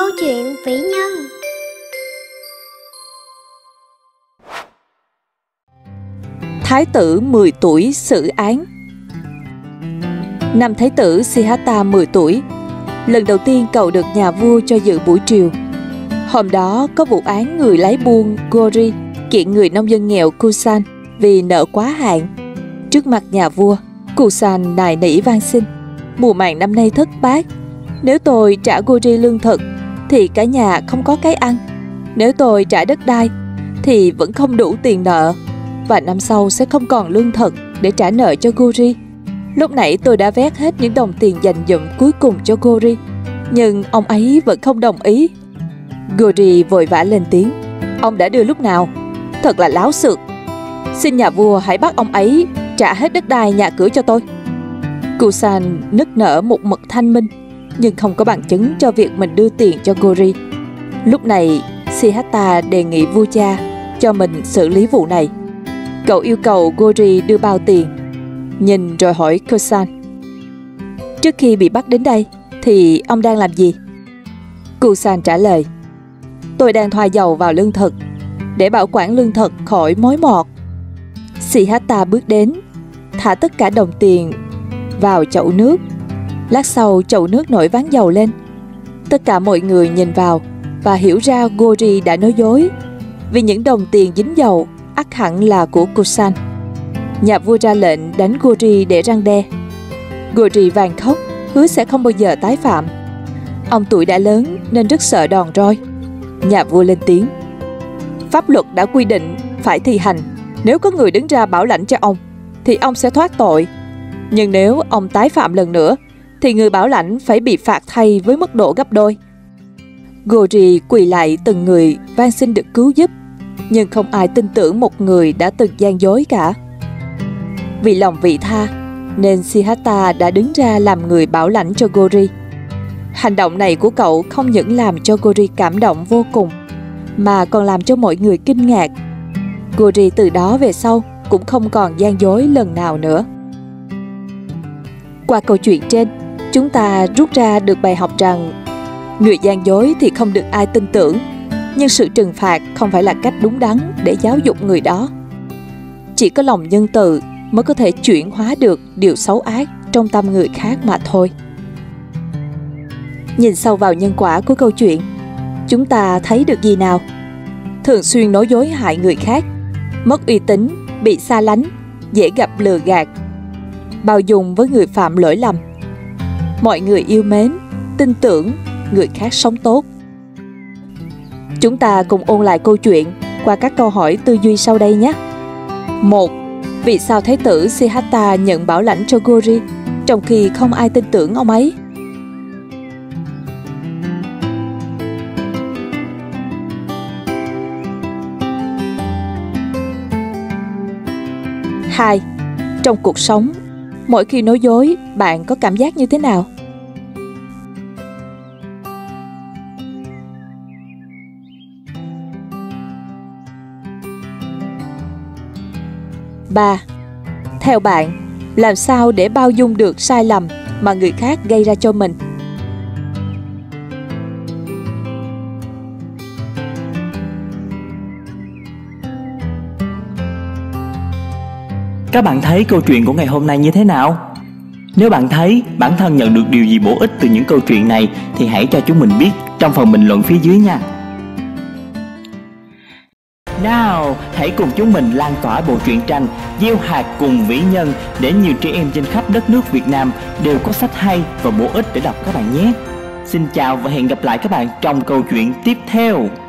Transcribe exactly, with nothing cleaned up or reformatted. Câu chuyện vĩ nhân. Thái tử mười tuổi xử án. Năm thái tử Siddhartha mười tuổi, lần đầu tiên cậu được nhà vua cho dự buổi triều. Hôm đó có vụ án người lái buôn Gori kiện người nông dân nghèo Kusan vì nợ quá hạn. Trước mặt nhà vua, Kusan nài nỉ van xin: mùa màng năm nay thất bát, nếu tôi trả Gori lương thực thì cả nhà không có cái ăn, nếu tôi trả đất đai thì vẫn không đủ tiền nợ, và năm sau sẽ không còn lương thực để trả nợ cho Gori. Lúc nãy tôi đã vét hết những đồng tiền dành dụm cuối cùng cho Gori, nhưng ông ấy vẫn không đồng ý. Gori vội vã lên tiếng: ông đã đưa lúc nào? Thật là láo xược. Xin nhà vua hãy bắt ông ấy trả hết đất đai nhà cửa cho tôi. Kusan nức nở một mực thanh minh, nhưng không có bằng chứng cho việc mình đưa tiền cho Gori. Lúc này, Siddhartha đề nghị vua cha cho mình xử lý vụ này. Cậu yêu cầu Gori đưa bao tiền, nhìn rồi hỏi Kusan: trước khi bị bắt đến đây thì ông đang làm gì? Kusan trả lời: tôi đang thoa dầu vào lương thực để bảo quản lương thực khỏi mối mọt. Siddhartha bước đến, thả tất cả đồng tiền vào chậu nước. Lát sau, chậu nước nổi ván dầu lên. Tất cả mọi người nhìn vào và hiểu ra Gori đã nói dối, vì những đồng tiền dính dầu ắt hẳn là của Kusan. Nhà vua ra lệnh đánh Gori để răn đe. Gori van khóc, hứa sẽ không bao giờ tái phạm. Ông tuổi đã lớn nên rất sợ đòn roi. Nhà vua lên tiếng: pháp luật đã quy định phải thi hành. Nếu có người đứng ra bảo lãnh cho ông thì ông sẽ thoát tội, nhưng nếu ông tái phạm lần nữa thì người bảo lãnh phải bị phạt thay với mức độ gấp đôi. Gori quỳ lại từng người van xin được cứu giúp, nhưng không ai tin tưởng một người đã từng gian dối cả. Vì lòng vị tha nên Siddhartha đã đứng ra làm người bảo lãnh cho Gori. Hành động này của cậu không những làm cho Gori cảm động vô cùng, mà còn làm cho mọi người kinh ngạc. Gori từ đó về sau cũng không còn gian dối lần nào nữa. Qua câu chuyện trên, chúng ta rút ra được bài học rằng người gian dối thì không được ai tin tưởng, nhưng sự trừng phạt không phải là cách đúng đắn để giáo dục người đó. Chỉ có lòng nhân từ mới có thể chuyển hóa được điều xấu ác trong tâm người khác mà thôi. Nhìn sâu vào nhân quả của câu chuyện, chúng ta thấy được gì nào? Thường xuyên nói dối hại người khác, mất uy tín, bị xa lánh, dễ gặp lừa gạt, bao dung với người phạm lỗi lầm. Mọi người yêu mến, tin tưởng, người khác sống tốt. Chúng ta cùng ôn lại câu chuyện qua các câu hỏi tư duy sau đây nhé. một. Vì sao thái tử Siddhartha nhận bảo lãnh cho Gori trong khi không ai tin tưởng ông ấy? hai. Trong cuộc sống, mỗi khi nói dối, bạn có cảm giác như thế nào? ba. Theo bạn, làm sao để bao dung được sai lầm mà người khác gây ra cho mình? Các bạn thấy câu chuyện của ngày hôm nay như thế nào? Nếu bạn thấy bản thân nhận được điều gì bổ ích từ những câu chuyện này thì hãy cho chúng mình biết trong phần bình luận phía dưới nha. Nào, hãy cùng chúng mình lan tỏa bộ truyện tranh Gieo Hạt Cùng Vĩ Nhân để nhiều trẻ em trên khắp đất nước Việt Nam đều có sách hay và bổ ích để đọc các bạn nhé. Xin chào và hẹn gặp lại các bạn trong câu chuyện tiếp theo.